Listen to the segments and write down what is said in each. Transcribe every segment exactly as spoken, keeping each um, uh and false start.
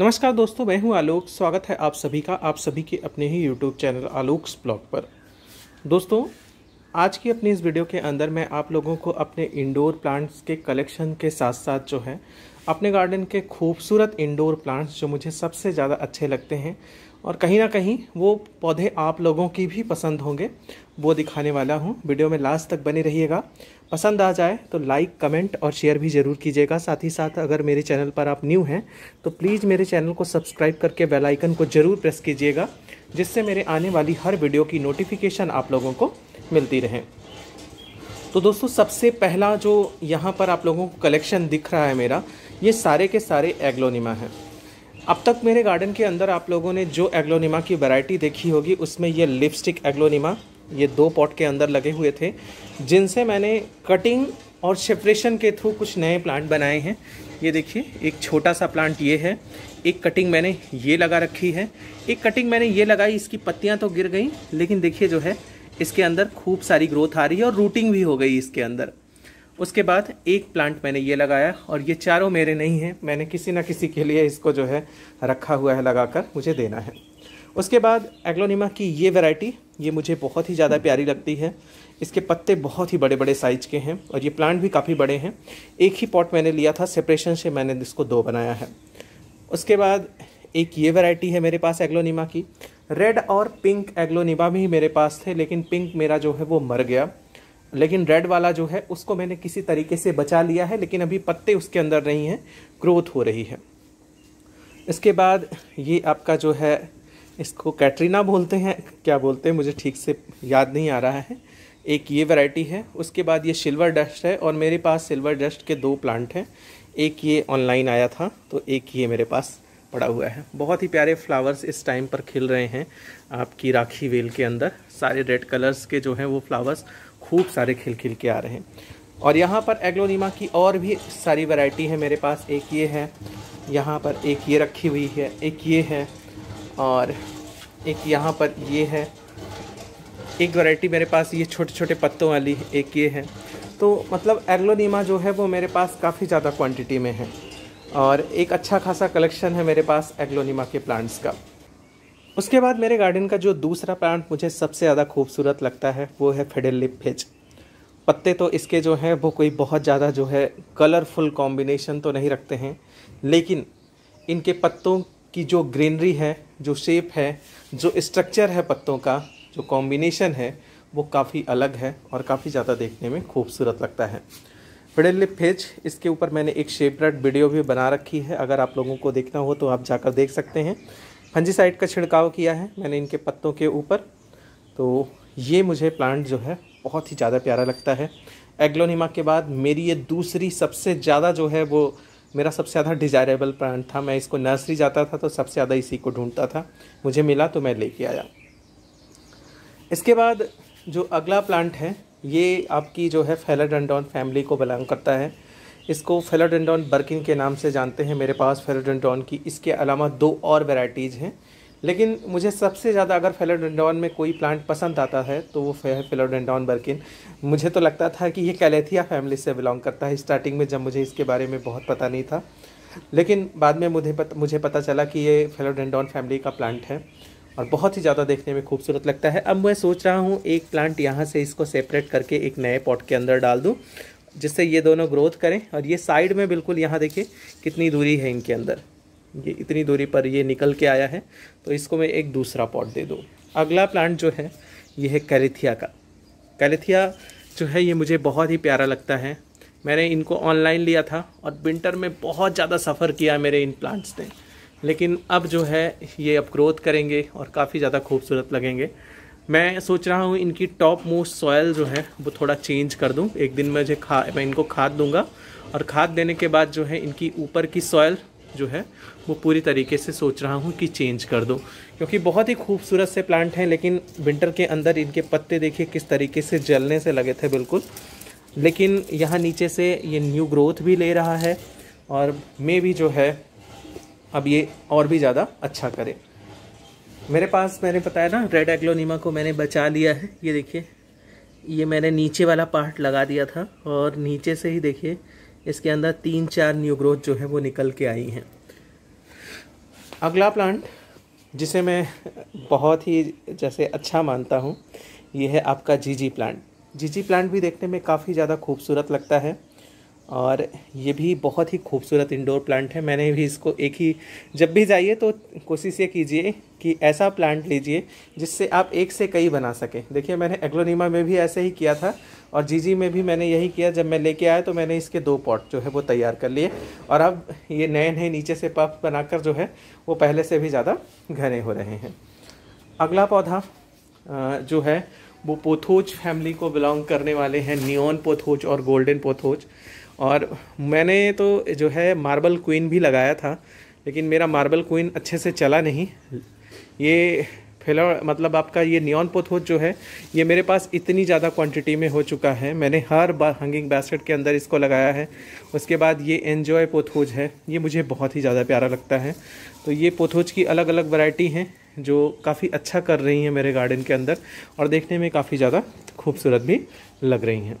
नमस्कार दोस्तों, मैं हूं आलोक। स्वागत है आप सभी का आप सभी के अपने ही यूट्यूब चैनल आलोक्स ब्लॉग पर। दोस्तों, आज की अपनी इस वीडियो के अंदर मैं आप लोगों को अपने इंडोर प्लांट्स के कलेक्शन के साथ साथ जो है अपने गार्डन के खूबसूरत इंडोर प्लांट्स जो मुझे सबसे ज़्यादा अच्छे लगते हैं और कहीं ना कहीं वो पौधे आप लोगों की भी पसंद होंगे, वो दिखाने वाला हूँ। वीडियो में लास्ट तक बने रहिएगा। पसंद आ जाए तो लाइक, कमेंट और शेयर भी ज़रूर कीजिएगा। साथ ही साथ अगर मेरे चैनल पर आप न्यू हैं तो प्लीज़ मेरे चैनल को सब्सक्राइब करके बेल आइकन को ज़रूर प्रेस कीजिएगा, जिससे मेरे आने वाली हर वीडियो की नोटिफिकेशन आप लोगों को मिलती रहें। तो दोस्तों, सबसे पहला जो यहाँ पर आप लोगों को कलेक्शन दिख रहा है मेरा, ये सारे के सारे एग्लोनीमा हैं। अब तक मेरे गार्डन के अंदर आप लोगों ने जो एग्लोनीमा की वैरायटी देखी होगी उसमें ये लिपस्टिक एग्लोनीमा ये दो पॉट के अंदर लगे हुए थे, जिनसे मैंने कटिंग और सेपरेशन के थ्रू कुछ नए प्लांट बनाए हैं। ये देखिए, एक छोटा सा प्लांट ये है, एक कटिंग मैंने ये लगा रखी है, एक कटिंग मैंने ये लगाई, इसकी पत्तियाँ तो गिर गई लेकिन देखिए जो है इसके अंदर खूब सारी ग्रोथ आ रही है और रूटिंग भी हो गई इसके अंदर। उसके बाद एक प्लांट मैंने ये लगाया और ये चारों मेरे नहीं हैं, मैंने किसी ना किसी के लिए इसको जो है रखा हुआ है, लगाकर मुझे देना है। उसके बाद एग्लोनीमा की ये वैरायटी ये मुझे बहुत ही ज़्यादा प्यारी लगती है। इसके पत्ते बहुत ही बड़े बड़े साइज़ के हैं और ये प्लांट भी काफ़ी बड़े हैं। एक ही पॉट मैंने लिया था, सेपरेशन से मैंने इसको दो बनाया है। उसके बाद एक ये वैरायटी है मेरे पास एग्लोनीमा की। रेड और पिंक एग्लोनीमा भी मेरे पास थे, लेकिन पिंक मेरा जो है वो मर गया, लेकिन रेड वाला जो है उसको मैंने किसी तरीके से बचा लिया है, लेकिन अभी पत्ते उसके अंदर नहीं हैं, ग्रोथ हो रही है। इसके बाद ये आपका जो है, इसको कैटरीना बोलते हैं, क्या बोलते हैं मुझे ठीक से याद नहीं आ रहा है, एक ये वैरायटी है। उसके बाद ये सिल्वर डस्ट है और मेरे पास सिल्वर डस्ट के दो प्लांट हैं, एक ये ऑनलाइन आया था तो एक ये मेरे पास पड़ा हुआ है। बहुत ही प्यारे फ्लावर्स इस टाइम पर खिल रहे हैं आपकी राखी वेल के अंदर, सारे रेड कलर्स के जो हैं वो फ्लावर्स खूब सारे खिल खिल के आ रहे हैं। और यहाँ पर एग्लोनीमा की और भी सारी वैरायटी है मेरे पास, एक ये है, यहाँ पर एक ये रखी हुई है, एक ये है और एक यहाँ पर ये है। एक वैरायटी मेरे पास ये छोटे छोटे पत्तों वाली, एक ये है। तो मतलब एग्लोनीमा जो है वो मेरे पास काफ़ी ज़्यादा क्वांटिटी में है और एक अच्छा खासा कलेक्शन है मेरे पास एग्लोनीमा के प्लांट्स का। उसके बाद मेरे गार्डन का जो दूसरा प्लांट मुझे सबसे ज़्यादा खूबसूरत लगता है वो है फिडेललीफ फेच। पत्ते तो इसके जो हैं वो कोई बहुत ज़्यादा जो है कलरफुल कॉम्बिनेशन तो नहीं रखते हैं, लेकिन इनके पत्तों की जो ग्रीनरी है, जो शेप है, जो स्ट्रक्चर है पत्तों का, जो कॉम्बिनेशन है वो काफ़ी अलग है और काफ़ी ज़्यादा देखने में खूबसूरत लगता है। फिडेललीफ फेच, इसके ऊपर मैंने एक शेपरेट वीडियो भी बना रखी है, अगर आप लोगों को देखना हो तो आप जाकर देख सकते हैं। फंजीसाइड का छिड़काव किया है मैंने इनके पत्तों के ऊपर। तो ये मुझे प्लांट जो है बहुत ही ज़्यादा प्यारा लगता है। एग्लोनीमा के बाद मेरी ये दूसरी सबसे ज़्यादा जो है वो मेरा सबसे ज़्यादा डिज़ायरेबल प्लांट था। मैं इसको नर्सरी जाता था तो सबसे ज़्यादा इसी को ढूंढता था, मुझे मिला तो मैं लेके आया। इसके बाद जो अगला प्लांट है ये आपकी जो है फिलोडेंड्रोन फैमिली को बिलोंग करता है। इसको फिलोडेंड्रोन बर्किन के नाम से जानते हैं। मेरे पास फिलोडेंड्रोन की इसके अलावा दो और वैरायटीज़ हैं, लेकिन मुझे सबसे ज़्यादा अगर फिलोडेंड्रोन में कोई प्लांट पसंद आता है तो वो है फिलोडेंड्रोन बर्किन। मुझे तो लगता था कि ये कैलेथिया फैमिली से बिलोंग करता है स्टार्टिंग में, जब मुझे इसके बारे में बहुत पता नहीं था, लेकिन बाद में मुझे पत, मुझे पता चला कि ये फिलोडेंड्रोन फैमिली का प्लांट है और बहुत ही ज़्यादा देखने में खूबसूरत लगता है। अब मैं सोच रहा हूँ एक प्लांट यहाँ से इसको सेपरेट करके एक नए पॉट के अंदर डाल दूँ, जिससे ये दोनों ग्रोथ करें। और ये साइड में बिल्कुल, यहाँ देखिए कितनी दूरी है इनके अंदर, ये इतनी दूरी पर ये निकल के आया है, तो इसको मैं एक दूसरा पॉट दे दूँ। अगला प्लांट जो है ये है कैलेथिया का। कैलेथिया जो है ये मुझे बहुत ही प्यारा लगता है। मैंने इनको ऑनलाइन लिया था और विंटर में बहुत ज़्यादा सफ़र किया मेरे इन प्लांट्स ने, लेकिन अब जो है ये अब ग्रोथ करेंगे और काफ़ी ज़्यादा खूबसूरत लगेंगे। मैं सोच रहा हूँ इनकी टॉप मोस्ट सॉयल जो है वो थोड़ा चेंज कर दूँ। एक दिन मुझे खा मैं इनको खाद दूंगा और खाद देने के बाद जो है इनकी ऊपर की सॉयल जो है वो पूरी तरीके से सोच रहा हूँ कि चेंज कर दूँ, क्योंकि बहुत ही खूबसूरत से प्लांट हैं। लेकिन विंटर के अंदर इनके पत्ते देखिए किस तरीके से जलने से लगे थे बिल्कुल, लेकिन यहाँ नीचे से ये न्यू ग्रोथ भी ले रहा है और मे भी जो है अब ये और भी ज़्यादा अच्छा करे। मेरे पास, मैंने बताया ना, रेड एग्लोनीमा को मैंने बचा लिया है। ये देखिए, ये मैंने नीचे वाला पार्ट लगा दिया था और नीचे से ही देखिए इसके अंदर तीन चार न्यू ग्रोथ जो है वो निकल के आई हैं। अगला प्लांट जिसे मैं बहुत ही जैसे अच्छा मानता हूँ ये है आपका जीजी प्लांट। जीजी प्लांट भी देखने में काफ़ी ज़्यादा खूबसूरत लगता है और ये भी बहुत ही खूबसूरत इंडोर प्लांट है। मैंने भी इसको एक ही, जब भी जाइए तो कोशिश ये कीजिए कि ऐसा प्लांट लीजिए जिससे आप एक से कई बना सकें। देखिए मैंने एग्लोनीमा में भी ऐसे ही किया था और जीजी में भी मैंने यही किया। जब मैं लेके आया तो मैंने इसके दो पॉट जो है वो तैयार कर लिए और अब ये नए नए नीचे से पफ बनाकर जो है वो पहले से भी ज़्यादा घने हो रहे हैं। अगला पौधा जो है वो पोथोज फैमिली को बिलोंग करने वाले हैं, नियॉन पोथोज और गोल्डन पोथोज। और मैंने तो जो है मार्बल क्वीन भी लगाया था लेकिन मेरा मार्बल क्वीन अच्छे से चला नहीं। ये फिलो मतलब आपका ये नियॉन पोथोज जो है ये मेरे पास इतनी ज़्यादा क्वांटिटी में हो चुका है। मैंने हर बार हैंगिंग बास्केट के अंदर इसको लगाया है। उसके बाद ये एंजॉय पोथोज है, ये मुझे बहुत ही ज़्यादा प्यारा लगता है। तो ये पोथोज की अलग अलग वैरायटी हैं जो काफ़ी अच्छा कर रही हैं मेरे गार्डन के अंदर और देखने में काफ़ी ज़्यादा खूबसूरत भी लग रही हैं।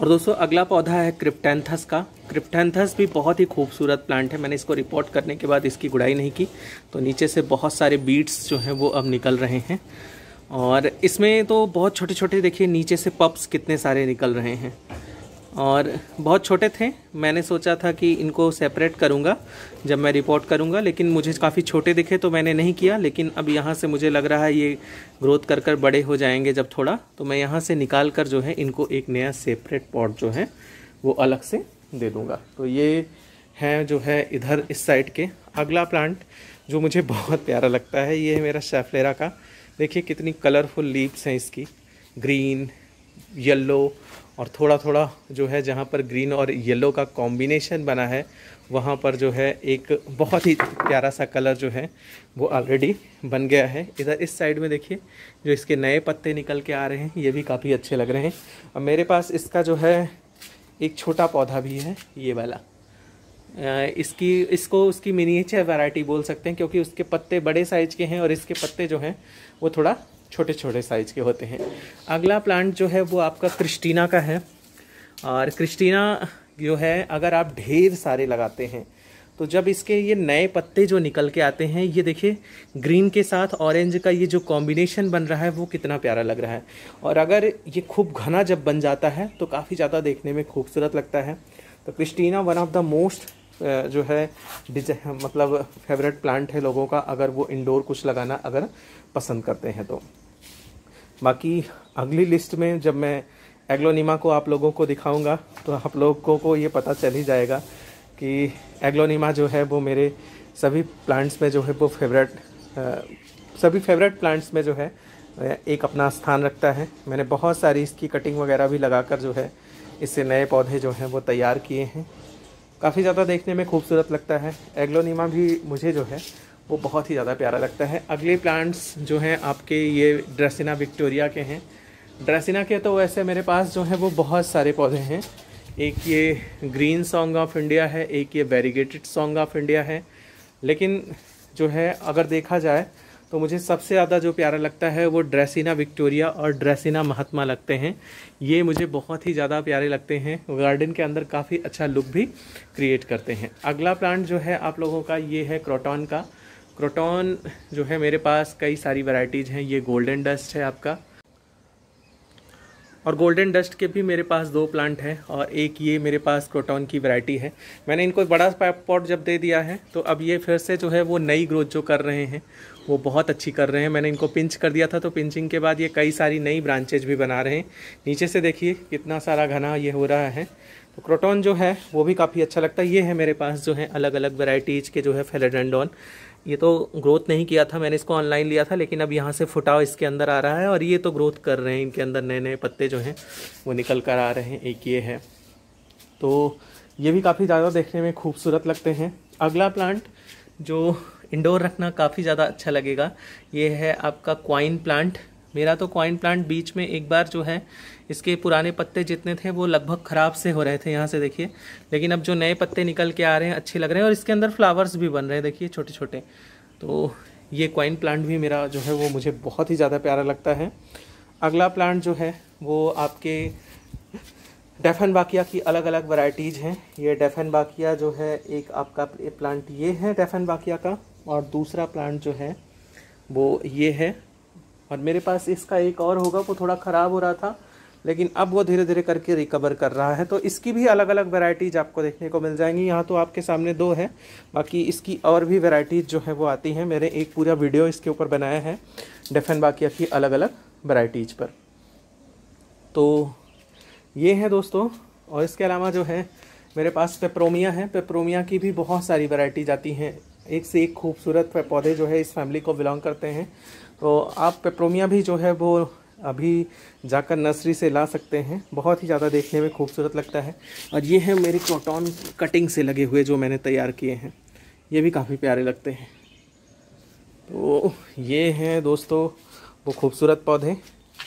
और दोस्तों अगला पौधा है क्रिप्टेंथस का। क्रिप्टेंथस भी बहुत ही खूबसूरत प्लांट है। मैंने इसको रिपोर्ट करने के बाद इसकी गुड़ाई नहीं की तो नीचे से बहुत सारे बीड्स जो हैं वो अब निकल रहे हैं और इसमें तो बहुत छोटे छोटे देखिए नीचे से पप्स कितने सारे निकल रहे हैं और बहुत छोटे थे। मैंने सोचा था कि इनको सेपरेट करूंगा जब मैं रिपोर्ट करूंगा लेकिन मुझे काफ़ी छोटे दिखे तो मैंने नहीं किया। लेकिन अब यहाँ से मुझे लग रहा है ये ग्रोथ कर कर बड़े हो जाएंगे जब थोड़ा, तो मैं यहाँ से निकाल कर जो है इनको एक नया सेपरेट पॉट जो है वो अलग से दे दूँगा। तो ये हैं जो है इधर इस साइड के। अगला प्लांट जो मुझे बहुत प्यारा लगता है ये है मेरा सेफलेरा का। देखिए कितनी कलरफुल लीव्स हैं इसकी, ग्रीन येल्लो और थोड़ा थोड़ा जो है जहाँ पर ग्रीन और येलो का कॉम्बिनेशन बना है वहाँ पर जो है एक बहुत ही प्यारा सा कलर जो है वो ऑलरेडी बन गया है। इधर इस साइड में देखिए जो इसके नए पत्ते निकल के आ रहे हैं ये भी काफ़ी अच्छे लग रहे हैं। और मेरे पास इसका जो है एक छोटा पौधा भी है, ये वाला, इसकी इसको उसकी मिनिएचर वैरायटी बोल सकते हैं क्योंकि उसके पत्ते बड़े साइज़ के हैं और इसके पत्ते जो हैं वो थोड़ा छोटे छोटे साइज़ के होते हैं। अगला प्लांट जो है वो आपका क्रिस्टीना का है। और क्रिस्टीना जो है अगर आप ढेर सारे लगाते हैं तो जब इसके ये नए पत्ते जो निकल के आते हैं ये देखिए ग्रीन के साथ ऑरेंज का ये जो कॉम्बिनेशन बन रहा है वो कितना प्यारा लग रहा है। और अगर ये खूब घना जब बन जाता है तो काफ़ी ज़्यादा देखने में खूबसूरत लगता है। तो Christina one of the most जो है मतलब फेवरेट प्लांट है लोगों का, अगर वो इंडोर कुछ लगाना अगर पसंद करते हैं तो। बाकी अगली लिस्ट में जब मैं एग्लोनीमा को आप लोगों को दिखाऊंगा तो आप लोगों को ये पता चल ही जाएगा कि एग्लोनीमा जो है वो मेरे सभी प्लांट्स में जो है वो फेवरेट सभी फेवरेट प्लांट्स में जो है एक अपना स्थान रखता है। मैंने बहुत सारी इसकी कटिंग वगैरह भी लगाकर जो है इससे नए पौधे जो हैं वो तैयार किए हैं। काफ़ी ज़्यादा देखने में खूबसूरत लगता है। एग्लोनीमा भी मुझे जो है वो बहुत ही ज़्यादा प्यारा लगता है। अगले प्लांट्स जो हैं आपके ये ड्रेसीना विक्टोरिया के हैं। ड्रेसीना के तो वैसे मेरे पास जो है वो बहुत सारे पौधे हैं। एक ये ग्रीन सॉन्ग ऑफ इंडिया है, एक ये वेरीगेटेड सॉन्ग ऑफ इंडिया है। लेकिन जो है अगर देखा जाए तो मुझे सबसे ज़्यादा जो प्यारा लगता है वो ड्रेसीना विक्टोरिया और ड्रेसीना महात्मा लगते हैं। ये मुझे बहुत ही ज़्यादा प्यारे लगते हैं, गार्डन के अंदर काफ़ी अच्छा लुक भी क्रिएट करते हैं। अगला प्लांट जो है आप लोगों का ये है क्रोटॉन का। क्रोटॉन जो है मेरे पास कई सारी वैरायटीज़ हैं। ये गोल्डन डस्ट है आपका और गोल्डन डस्ट के भी मेरे पास दो प्लांट हैं और एक ये मेरे पास क्रोटॉन की वैरायटी है। मैंने इनको बड़ा पॉट जब दे दिया है तो अब ये फिर से जो है वो नई ग्रोथ जो कर रहे हैं वो बहुत अच्छी कर रहे हैं। मैंने इनको पिंच कर दिया था तो पिंचिंग के बाद ये कई सारी नई ब्रांचेज भी बना रहे हैं। नीचे से देखिए कितना सारा घना ये हो रहा है। तो क्रोटॉन जो है वो भी काफ़ी अच्छा लगता है। ये है मेरे पास जो है अलग अलग वैरायटीज़ के जो है फिलोडेंड्रोन। ये तो ग्रोथ नहीं किया था, मैंने इसको ऑनलाइन लिया था लेकिन अब यहाँ से फुटाव इसके अंदर आ रहा है और ये तो ग्रोथ कर रहे हैं, इनके अंदर नए नए पत्ते जो हैं वो निकल कर आ रहे हैं। एक ये है, तो ये भी काफ़ी ज़्यादा देखने में खूबसूरत लगते हैं। अगला प्लांट जो इंडोर रखना काफ़ी ज़्यादा अच्छा लगेगा ये है आपका कॉइन प्लांट। मेरा तो कॉइन प्लांट बीच में एक बार जो है इसके पुराने पत्ते जितने थे वो लगभग ख़राब से हो रहे थे, यहाँ से देखिए, लेकिन अब जो नए पत्ते निकल के आ रहे हैं अच्छे लग रहे हैं और इसके अंदर फ्लावर्स भी बन रहे हैं देखिए छोटे छोटे। तो ये कॉइन प्लांट भी मेरा जो है वो मुझे बहुत ही ज़्यादा प्यारा लगता है। अगला प्लांट जो है वो आपके डेफनबाकिया की अलग अलग वैरायटीज़ हैं। ये डेफनबाकिया जो है एक आपका प्लांट ये है डेफनबाकिया का, और दूसरा प्लांट जो है वो ये है, और मेरे पास इसका एक और होगा, वो थोड़ा ख़राब हो रहा था लेकिन अब वो धीरे धीरे करके रिकवर कर रहा है। तो इसकी भी अलग अलग वैरायटीज़ आपको देखने को मिल जाएंगी। यहाँ तो आपके सामने दो है, बाकी इसकी और भी वैरायटीज़ जो है वो आती हैं। मेरे एक पूरा वीडियो इसके ऊपर बनाया है डेफनबाकिया की अलग अलग वैरायटीज़ पर। तो ये है दोस्तों, और इसके अलावा जो है मेरे पास पेप्रोमिया है। पेप्रोमिया की भी बहुत सारी वैरायटीज आती हैं, एक से एक खूबसूरत पौधे जो है इस फैमिली को बिलोंग करते हैं। तो आप पेप्रोमिया भी जो है वो अभी जाकर नर्सरी से ला सकते हैं, बहुत ही ज़्यादा देखने में खूबसूरत लगता है। और ये है मेरे क्रोटॉन कटिंग से लगे हुए जो मैंने तैयार किए हैं, ये भी काफ़ी प्यारे लगते हैं। तो ये हैं दोस्तों वो खूबसूरत पौधे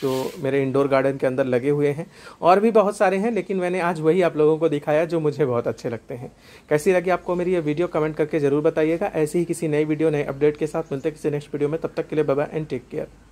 जो मेरे इंडोर गार्डन के अंदर लगे हुए हैं, और भी बहुत सारे हैं लेकिन मैंने आज वही आप लोगों को दिखाया जो मुझे बहुत अच्छे लगते हैं। कैसी लगी आपको मेरी ये वीडियो, कमेंट करके ज़रूर बताइएगा। ऐसी ही किसी नई वीडियो नए अपडेट के साथ मिलते हैं किसी नेक्स्ट वीडियो में, तब तक के लिए bye bye and take care.